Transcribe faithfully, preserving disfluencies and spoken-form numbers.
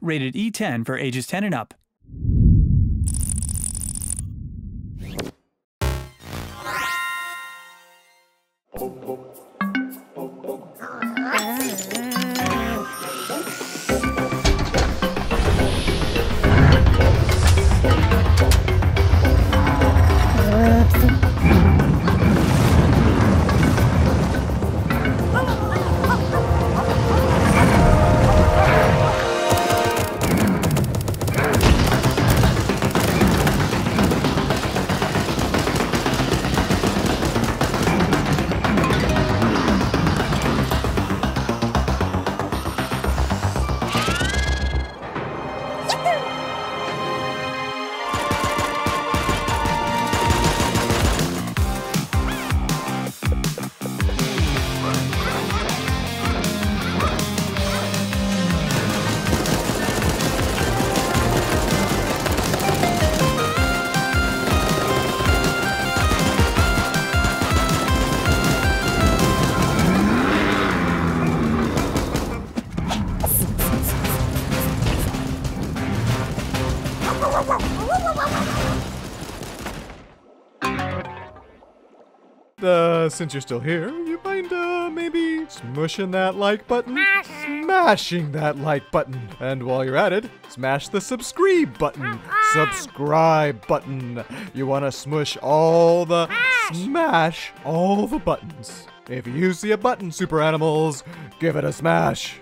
Rated E ten for ages ten and up. Uh, since you're still here, you mind, uh, maybe smushing that like button? Smashing. Smashing that like button. And while you're at it, smash the subscribe button. Subscribe button. You wanna smush all the, smash. smash all the buttons. If you see a button, Super Animals, give it a smash.